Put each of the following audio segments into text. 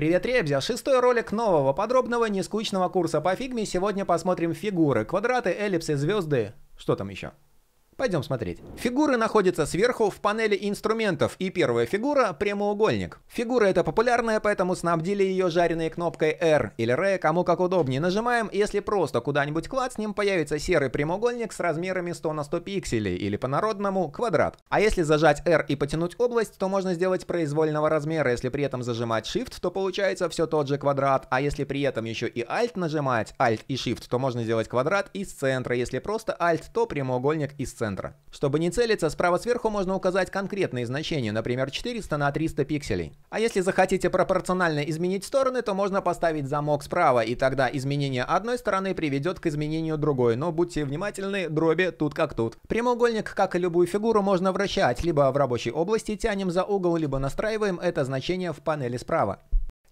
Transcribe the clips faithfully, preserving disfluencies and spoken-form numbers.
Привет, ребзя! Шестой ролик нового, подробного, нескучного курса по фигме. Сегодня посмотрим фигуры, квадраты, эллипсы, звезды. Что там еще? Пойдем смотреть. Фигуры находятся сверху в панели инструментов, и первая фигура — прямоугольник. Фигура эта популярная, поэтому снабдили ее жареной кнопкой R или R, кому как удобнее. Нажимаем, если просто куда-нибудь клацнем, появится серый прямоугольник с размерами сто на сто пикселей, или по-народному квадрат. А если зажать R и потянуть область, то можно сделать произвольного размера. Если при этом зажимать Shift, то получается все тот же квадрат. А если при этом еще и Alt нажимать, Alt и Shift, то можно сделать квадрат из центра. Если просто Alt, то прямоугольник из центра. Чтобы не целиться, справа сверху можно указать конкретные значения, например, четыреста на триста пикселей. А если захотите пропорционально изменить стороны, то можно поставить замок справа, и тогда изменение одной стороны приведет к изменению другой, но будьте внимательны, дроби тут как тут. Прямоугольник, как и любую фигуру, можно вращать, либо в рабочей области тянем за угол, либо настраиваем это значение в панели справа.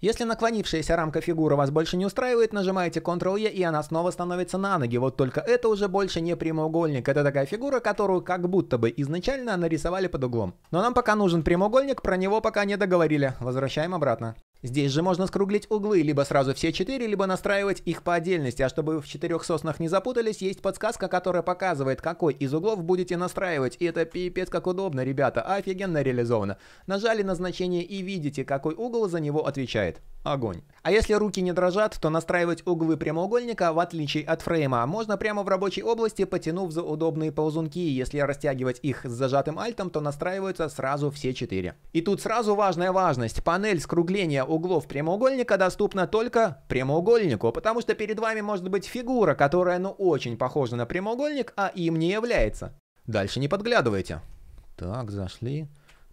Если наклонившаяся рамка фигуры вас больше не устраивает, нажимаете контрол е, и она снова становится на ноги. Вот только это уже больше не прямоугольник. Это такая фигура, которую как будто бы изначально нарисовали под углом. Но нам пока нужен прямоугольник, про него пока не договорили. Возвращаем обратно. Здесь же можно скруглить углы, либо сразу все четыре, либо настраивать их по отдельности. А чтобы вы в четырех соснах не запутались, есть подсказка, которая показывает, какой из углов будете настраивать. И это пипец как удобно, ребята, офигенно реализовано. Нажали на значение и видите, какой угол за него отвечает. Огонь. А если руки не дрожат, то настраивать углы прямоугольника, в отличие от фрейма, можно прямо в рабочей области, потянув за удобные ползунки. Если растягивать их с зажатым альтом, то настраиваются сразу все четыре. И тут сразу важная важность. Панель скругления углов прямоугольника доступна только прямоугольнику, потому что перед вами может быть фигура, которая ну очень похожа на прямоугольник, а им не является. Дальше не подглядывайте. Так, зашли,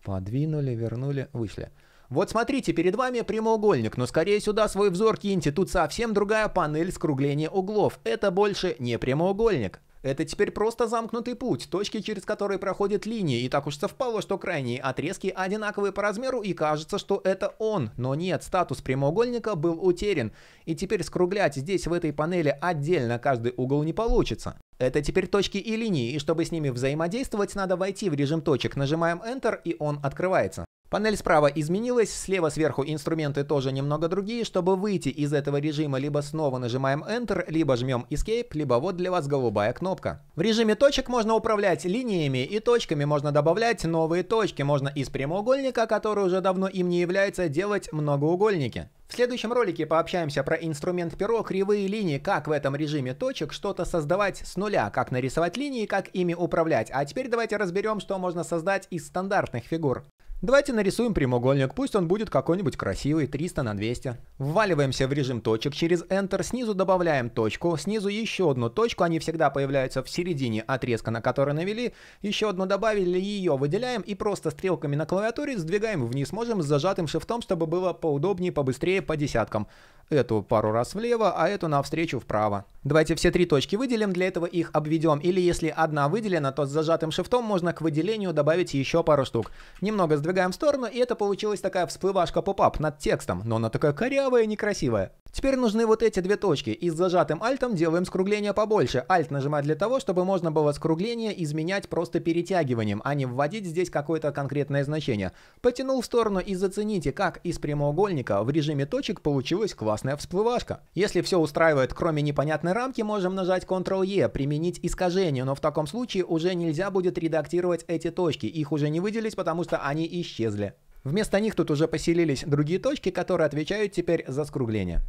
подвинули, вернули, вышли. Вот смотрите, перед вами прямоугольник, но скорее сюда свой взор киньте, тут совсем другая панель скругления углов. Это больше не прямоугольник. Это теперь просто замкнутый путь, точки, через которые проходят линии, и так уж совпало, что крайние отрезки одинаковые по размеру, и кажется, что это он. Но нет, статус прямоугольника был утерян, и теперь скруглять здесь в этой панели отдельно каждый угол не получится. Это теперь точки и линии, и чтобы с ними взаимодействовать, надо войти в режим точек. Нажимаем Enter, и он открывается. Панель справа изменилась, слева сверху инструменты тоже немного другие. Чтобы выйти из этого режима, либо снова нажимаем Enter, либо жмем Escape, либо вот для вас голубая кнопка. В режиме точек можно управлять линиями и точками, можно добавлять новые точки, можно из прямоугольника, который уже давно им не является, делать многоугольники. В следующем ролике пообщаемся про инструмент перо, кривые линии, как в этом режиме точек что-то создавать с нуля, как нарисовать линии, как ими управлять. А теперь давайте разберем, что можно создать из стандартных фигур. Давайте нарисуем прямоугольник, пусть он будет какой-нибудь красивый, триста на двести. Вваливаемся в режим точек через Enter, снизу добавляем точку, снизу еще одну точку, они всегда появляются в середине отрезка, на который навели, еще одну добавили, ее выделяем и просто стрелками на клавиатуре сдвигаем вниз, можем с зажатым шифтом, чтобы было поудобнее, побыстрее, по десяткам. Эту пару раз влево, а эту навстречу вправо. Давайте все три точки выделим, для этого их обведем, или если одна выделена, то с зажатым шифтом можно к выделению добавить еще пару штук. Немного сдвигаем в сторону, и это получилась такая всплывашка поп-ап над текстом, но она такая корявая и некрасивая. Теперь нужны вот эти две точки, и с зажатым альтом делаем скругление побольше. Alt нажимать для того, чтобы можно было скругление изменять просто перетягиванием, а не вводить здесь какое-то конкретное значение. Потянул в сторону и зацените, как из прямоугольника в режиме точек получилась классная всплывашка. Если все устраивает, кроме непонятной рамки, можем нажать контрол е, применить искажение, но в таком случае уже нельзя будет редактировать эти точки, их уже не выделить, потому что они исчезли. Вместо них тут уже поселились другие точки, которые отвечают теперь за скругление.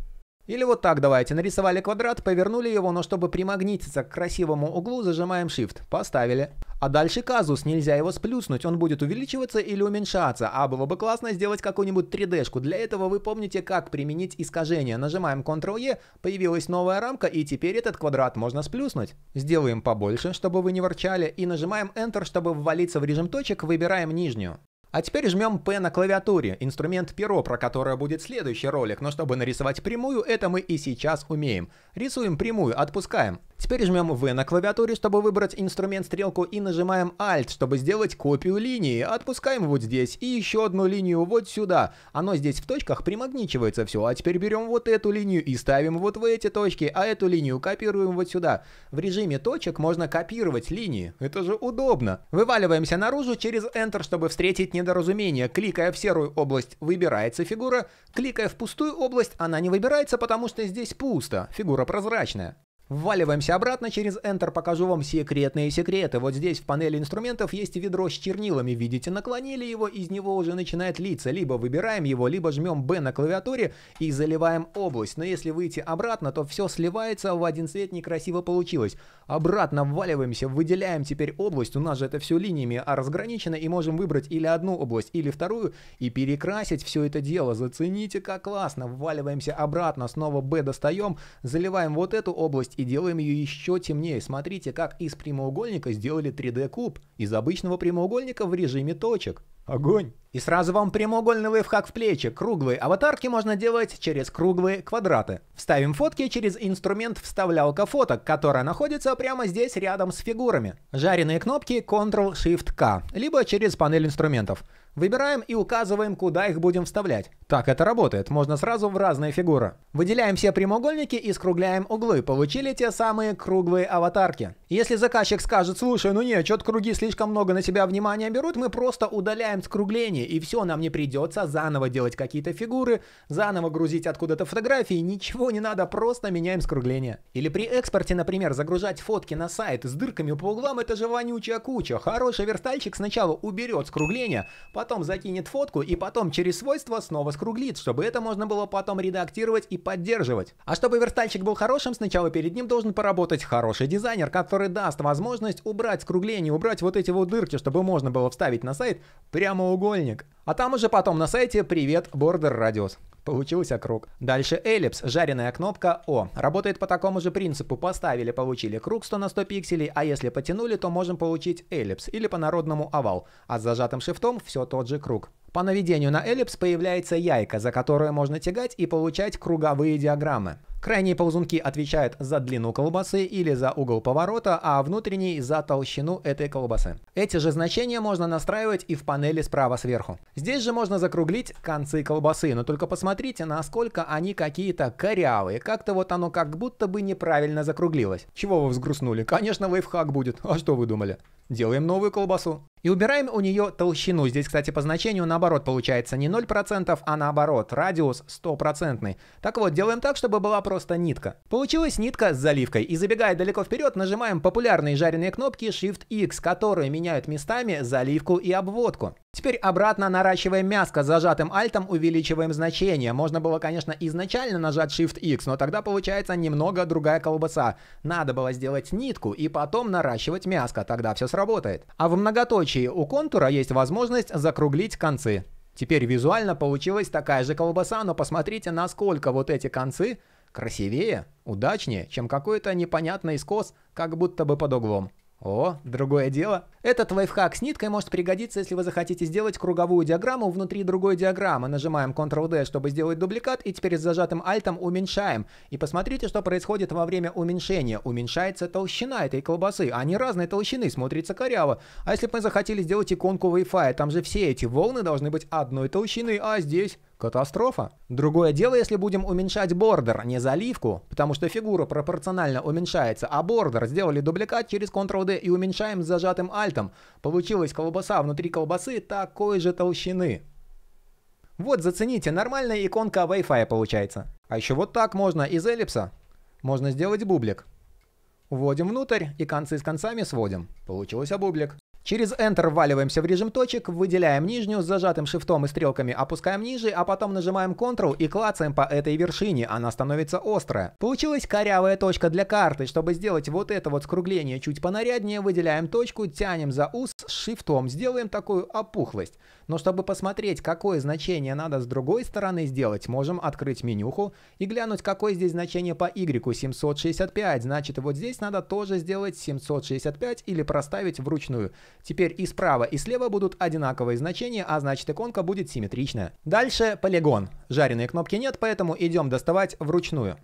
Или вот так давайте, нарисовали квадрат, повернули его, но чтобы примагнититься к красивому углу, зажимаем Shift, поставили. А дальше казус, нельзя его сплюснуть, он будет увеличиваться или уменьшаться, а было бы классно сделать какую-нибудь три дэ-шку. Для этого вы помните, как применить искажение. Нажимаем контрол е, появилась новая рамка, и теперь этот квадрат можно сплюснуть. Сделаем побольше, чтобы вы не ворчали, и нажимаем Enter, чтобы ввалиться в режим точек, выбираем нижнюю. А теперь жмем P на клавиатуре, инструмент перо, про которое будет следующий ролик, но чтобы нарисовать прямую, это мы и сейчас умеем. Рисуем прямую, отпускаем. Теперь жмем вэ на клавиатуре, чтобы выбрать инструмент-стрелку, и нажимаем альт, чтобы сделать копию линии. Отпускаем вот здесь и еще одну линию вот сюда. Оно здесь в точках примагничивается все. А теперь берем вот эту линию и ставим вот в эти точки, а эту линию копируем вот сюда. В режиме точек можно копировать линии. Это же удобно. Вываливаемся наружу через Enter, чтобы встретить недоразумение. Кликая в серую область, выбирается фигура. Кликая в пустую область, она не выбирается, потому что здесь пусто. Фигура прозрачная. Вваливаемся обратно через Enter, покажу вам секретные секреты. Вот здесь в панели инструментов есть ведро с чернилами, видите, наклонили его, из него уже начинает литься. Либо выбираем его, либо жмем бэ на клавиатуре и заливаем область. Но если выйти обратно, то все сливается в один цвет, некрасиво получилось. Обратно вваливаемся, выделяем теперь область, у нас же это все линиями а разграничено, и можем выбрать или одну область, или вторую, и перекрасить все это дело. Зацените, как классно. Вваливаемся обратно, снова бэ достаем, заливаем вот эту область и делаем ее еще темнее. Смотрите, как из прямоугольника сделали три дэ куб. Из обычного прямоугольника в режиме точек. Огонь! И сразу вам прямоугольный лайфхак в плечи. Круглые аватарки можно делать через круглые квадраты. Вставим фотки через инструмент «Вставлялка фоток», которая находится прямо здесь рядом с фигурами. Жареные кнопки контрол шифт ка, либо через панель инструментов. Выбираем и указываем, куда их будем вставлять. Так это работает, можно сразу в разные фигуры. Выделяем все прямоугольники и скругляем углы. Получили те самые круглые аватарки. Если заказчик скажет: слушай, ну не, что-то круги слишком много на себя внимания берут, мы просто удаляем скругление. И все, нам не придется заново делать какие-то фигуры, заново грузить откуда-то фотографии, ничего не надо, просто меняем скругление. Или при экспорте, например, загружать фотки на сайт с дырками по углам, это же вонючая куча. Хороший верстальщик сначала уберет скругление, потом закинет фотку и потом через свойства снова скруглит, чтобы это можно было потом редактировать и поддерживать. А чтобы верстальщик был хорошим, сначала перед ним должен поработать хороший дизайнер, который даст возможность убрать скругление, убрать вот эти вот дырки, чтобы можно было вставить на сайт прямоугольник. А там уже потом на сайте «Привет, Border Radius». Получился круг. Дальше эллипс, жареная кнопка О. Работает по такому же принципу. Поставили, получили круг сто на сто пикселей, а если потянули, то можем получить эллипс или по-народному овал. А с зажатым шифтом все тот же круг. По наведению на эллипс появляется яйка, за которое можно тягать и получать круговые диаграммы. Крайние ползунки отвечают за длину колбасы или за угол поворота, а внутренний за толщину этой колбасы. Эти же значения можно настраивать и в панели справа сверху. Здесь же можно закруглить концы колбасы, но только посмотрите, насколько они какие-то корявые. Как-то вот оно как будто бы неправильно закруглилось. Чего вы взгрустнули? Конечно, лайфхак будет. А что вы думали? Делаем новую колбасу. И убираем у нее толщину. Здесь, кстати, по значению наоборот получается не ноль процентов, а наоборот, радиус сто процентов. Так вот, делаем так, чтобы была просто нитка. Получилась нитка с заливкой. И забегая далеко вперед, нажимаем популярные жареные кнопки шифт икс, которые меняют местами заливку и обводку. Теперь обратно наращиваем мяско, зажатым альтом увеличиваем значение. Можно было, конечно, изначально нажать шифт икс, но тогда получается немного другая колбаса. Надо было сделать нитку и потом наращивать мяско, тогда все сработает. А в многоточии у контура есть возможность закруглить концы. Теперь визуально получилась такая же колбаса, но посмотрите, насколько вот эти концы красивее, удачнее, чем какой-то непонятный скос, как будто бы под углом. О, другое дело. Этот лайфхак с ниткой может пригодиться, если вы захотите сделать круговую диаграмму внутри другой диаграммы. Нажимаем контрол дэ, чтобы сделать дубликат, и теперь с зажатым альтом уменьшаем. И посмотрите, что происходит во время уменьшения. Уменьшается толщина этой колбасы. Они разной толщины, смотрится коряво. А если бы мы захотели сделать иконку вай-фай, там же все эти волны должны быть одной толщины, а здесь... катастрофа. Другое дело, если будем уменьшать бордер, не заливку, потому что фигура пропорционально уменьшается, а бордер сделали дубликат через контрол дэ и уменьшаем с зажатым альтом. Получилась колбаса внутри колбасы такой же толщины. Вот, зацените, нормальная иконка вай-фай получается. А еще вот так можно из эллипса. Можно сделать бублик. Вводим внутрь и концы с концами сводим. Получился бублик. Через Enter вваливаемся в режим точек, выделяем нижнюю с зажатым шифтом и стрелками, опускаем ниже, а потом нажимаем контрол и клацаем по этой вершине, она становится острая. Получилась корявая точка для карты. Чтобы сделать вот это вот скругление чуть понаряднее, выделяем точку, тянем за ус с шифтом, сделаем такую опухлость. Но чтобы посмотреть, какое значение надо с другой стороны сделать, можем открыть менюху и глянуть, какое здесь значение по Y, семьсот шестьдесят пять, значит вот здесь надо тоже сделать семьсот шестьдесят пять или проставить вручную. Теперь и справа, и слева будут одинаковые значения, а значит иконка будет симметричная. Дальше полигон. Жареной кнопки нет, поэтому идем доставать вручную.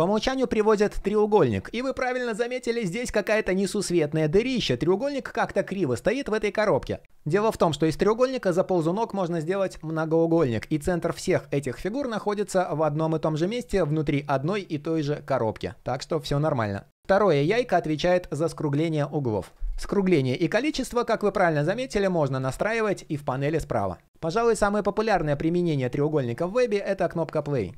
По умолчанию приводят треугольник. И вы правильно заметили, здесь какая-то несусветная дырища. Треугольник как-то криво стоит в этой коробке. Дело в том, что из треугольника за ползунок можно сделать многоугольник. И центр всех этих фигур находится в одном и том же месте внутри одной и той же коробки. Так что все нормально. Второе яйко отвечает за скругление углов. Скругление и количество, как вы правильно заметили, можно настраивать и в панели справа. Пожалуй, самое популярное применение треугольника в вебе – это кнопка Play.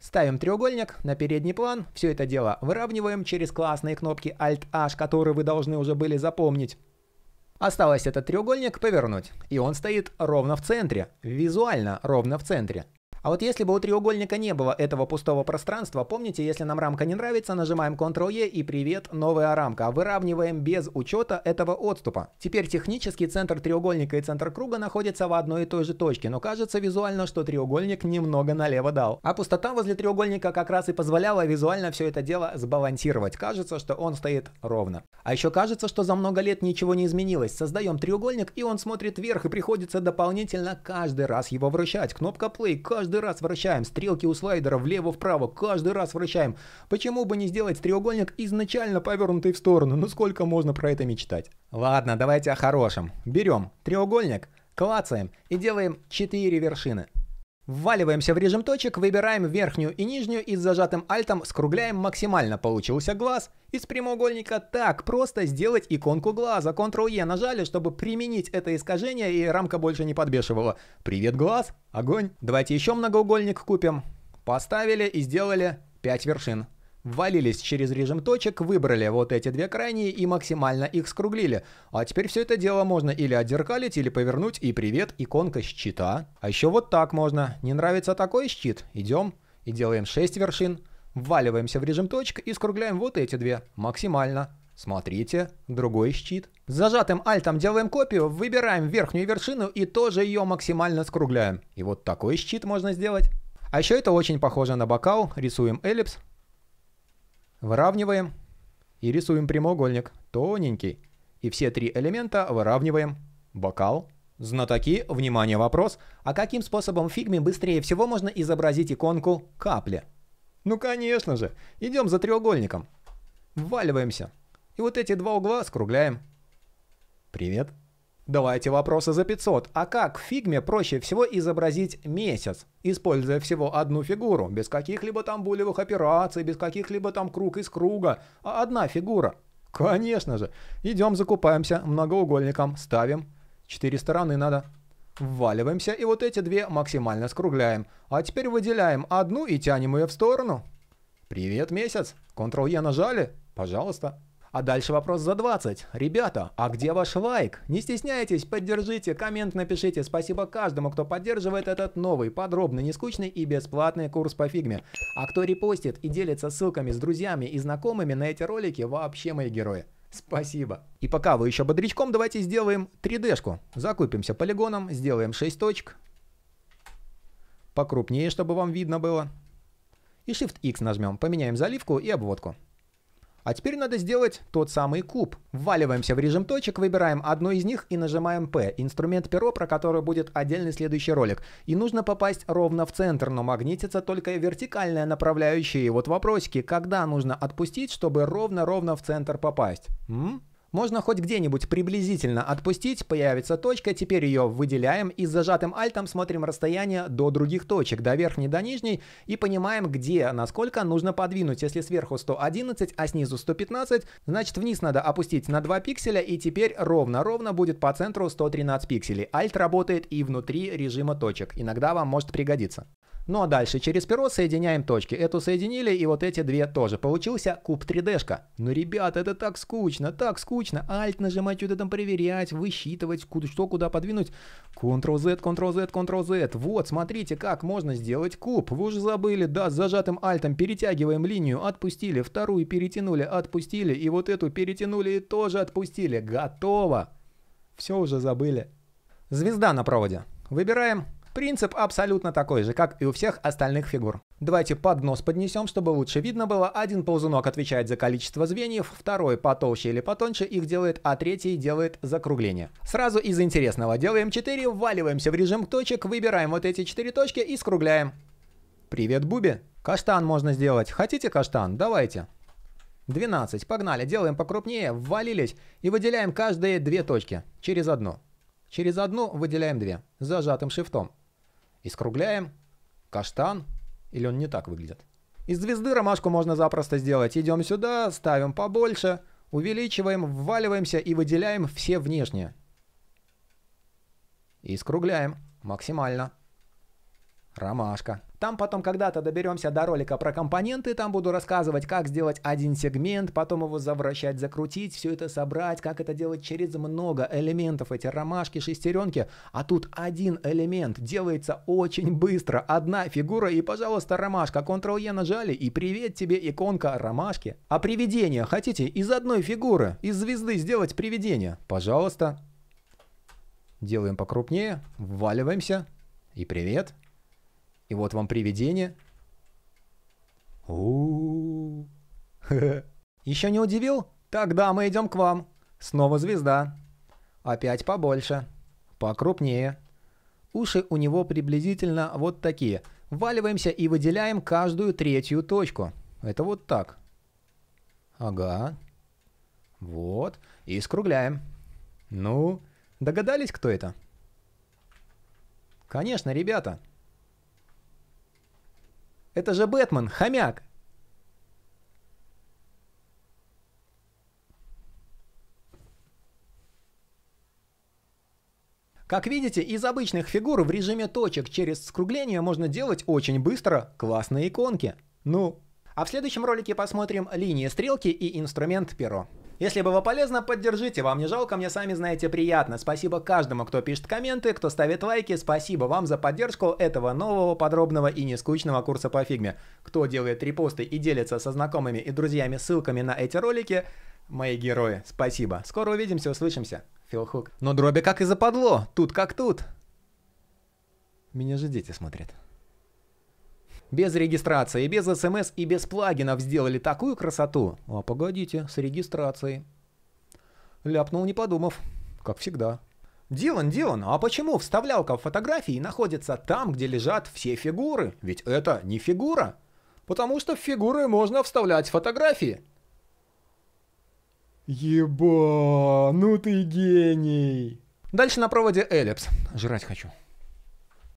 Ставим треугольник на передний план, все это дело выравниваем через классные кнопки Alt-H, которые вы должны уже были запомнить. Осталось этот треугольник повернуть, и он стоит ровно в центре, визуально ровно в центре. А вот если бы у треугольника не было этого пустого пространства, помните, если нам рамка не нравится, нажимаем контрол е и привет, новая рамка. Выравниваем без учета этого отступа. Теперь технически центр треугольника и центр круга находятся в одной и той же точке, но кажется визуально, что треугольник немного налево дал. А пустота возле треугольника как раз и позволяла визуально все это дело сбалансировать. Кажется, что он стоит ровно. А еще кажется, что за много лет ничего не изменилось. Создаем треугольник, и он смотрит вверх, и приходится дополнительно каждый раз его вращать. Кнопка Play каждый Каждый раз вращаем, стрелки у слайдера влево-вправо, каждый раз вращаем. Почему бы не сделать треугольник изначально повернутый в сторону? Ну сколько можно про это мечтать? Ладно, давайте о хорошем. Берем треугольник, клацаем и делаем четыре вершины. Вваливаемся в режим точек, выбираем верхнюю и нижнюю и с зажатым альтом скругляем максимально. Получился глаз. Из прямоугольника так просто сделать иконку глаза. контрол е нажали, чтобы применить это искажение, и рамка больше не подбешивала. Привет, глаз! Огонь! Давайте еще многоугольник купим. Поставили и сделали пять вершин. Ввалились через режим точек, выбрали вот эти две крайние и максимально их скруглили. А теперь все это дело можно или отзеркалить, или повернуть, и привет, иконка щита. А еще вот так можно. Не нравится такой щит? Идем и делаем шесть вершин. Вваливаемся в режим точек и скругляем вот эти две максимально. Смотрите, другой щит. С зажатым альтом делаем копию, выбираем верхнюю вершину и тоже ее максимально скругляем. И вот такой щит можно сделать. А еще это очень похоже на бокал. Рисуем эллипс. Выравниваем и рисуем прямоугольник, тоненький. И все три элемента выравниваем. Бокал. Знатоки, внимание, вопрос. А каким способом в Фигме быстрее всего можно изобразить иконку капли? Ну конечно же. Идем за треугольником. Вваливаемся. И вот эти два угла скругляем. Привет. Давайте вопросы за пятьсот. А как в Фигме проще всего изобразить месяц, используя всего одну фигуру, без каких-либо там булевых операций, без каких-либо там круг из круга, а одна фигура? Конечно же. Идем закупаемся многоугольником, ставим. Четыре стороны надо. Вваливаемся и вот эти две максимально скругляем. А теперь выделяем одну и тянем ее в сторону. Привет, месяц. контрол е нажали? Пожалуйста. А дальше вопрос за двадцать. Ребята, а где ваш лайк? Не стесняйтесь, поддержите, коммент напишите. Спасибо каждому, кто поддерживает этот новый, подробный, нескучный и бесплатный курс по Фигме. А кто репостит и делится ссылками с друзьями и знакомыми на эти ролики, вообще мои герои. Спасибо. И пока вы еще бодрячком, давайте сделаем три дэ-шку. Закупимся полигоном, сделаем шесть точек. Покрупнее, чтобы вам видно было. И шифт икс нажмем, поменяем заливку и обводку. А теперь надо сделать тот самый куб. Вваливаемся в режим точек, выбираем одну из них и нажимаем пэ. Инструмент перо, про который будет отдельный следующий ролик. И нужно попасть ровно в центр, но магнитится только вертикальная направляющая. И вот вопросики, когда нужно отпустить, чтобы ровно-ровно в центр попасть? М? Можно хоть где-нибудь приблизительно отпустить, появится точка, теперь ее выделяем и с зажатым альтом смотрим расстояние до других точек, до верхней, до нижней, и понимаем, где, насколько нужно подвинуть. Если сверху сто одиннадцать, а снизу сто пятнадцать, значит вниз надо опустить на два пикселя, и теперь ровно-ровно будет по центру сто тринадцать пикселей. Альт работает и внутри режима точек, иногда вам может пригодиться. Ну а дальше через перо соединяем точки. Эту соединили и вот эти две тоже. Получился куб три дэ-шка. Ну, ребята, это так скучно, так скучно. Альт нажимать, что-то там проверять, высчитывать, куда, что куда подвинуть. контрол зет, контрол зет, контрол зет. Вот, смотрите, как можно сделать куб. Вы уже забыли, да, с зажатым альтом перетягиваем линию, отпустили, вторую перетянули, отпустили, и вот эту перетянули и тоже отпустили. Готово. Все уже забыли. Звезда на проводе. Выбираем. Принцип абсолютно такой же, как и у всех остальных фигур. Давайте под нос поднесем, чтобы лучше видно было. Один ползунок отвечает за количество звеньев, второй потолще или потоньше их делает, а третий делает закругление. Сразу из интересного делаем четыре, вваливаемся в режим точек, выбираем вот эти четыре точки и скругляем. Привет, Буби. Каштан можно сделать. Хотите каштан? Давайте. двенадцать. Погнали. Делаем покрупнее. Ввалились. И выделяем каждые две точки. Через одну. Через одну выделяем две. С зажатым шифтом. И скругляем. Каштан. Или он не так выглядит. Из звезды ромашку можно запросто сделать. Идем сюда. Ставим побольше. Увеличиваем. Вваливаемся. И выделяем все внешние. И скругляем. Максимально. Ромашка. Там потом когда-то доберемся до ролика про компоненты, там буду рассказывать, как сделать один сегмент, потом его завращать, закрутить, все это собрать, как это делать через много элементов, эти ромашки, шестеренки, а тут один элемент, делается очень быстро, одна фигура и, пожалуйста, ромашка, контрол е нажали и привет тебе иконка ромашки. А привидение хотите из одной фигуры, из звезды сделать привидение? Пожалуйста. Делаем покрупнее, вваливаемся и привет. И вот вам привидение. Еще не удивил? Тогда мы идем к вам. Снова звезда. Опять побольше. Покрупнее. Уши у него приблизительно вот такие. Вваливаемся и выделяем каждую третью точку. Это вот так. Ага. Вот. И скругляем. Ну, догадались, кто это? Конечно, ребята. Это же Бэтмен, хомяк. Как видите, из обычных фигур в режиме точек через скругление можно делать очень быстро классные иконки. Ну, а в следующем ролике посмотрим линии стрелки и инструмент перо. Если было полезно, поддержите, вам не жалко, мне сами знаете приятно. Спасибо каждому, кто пишет комменты, кто ставит лайки, спасибо вам за поддержку этого нового, подробного и нескучного курса по фигме. Кто делает репосты и делится со знакомыми и друзьями ссылками на эти ролики, мои герои, спасибо. Скоро увидимся, услышимся. Филхук. Но дроби как и западло, тут как тут. Меня же дети смотрят. Без регистрации, без смс и без плагинов сделали такую красоту. А погодите, с регистрацией. Ляпнул не подумав, как всегда. Дилан, Дилан, а почему вставлялка в фотографии находится там, где лежат все фигуры? Ведь это не фигура. Потому что в фигуры можно вставлять фотографии. Еба, ну ты гений. Дальше на проводе эллипс. Жрать хочу.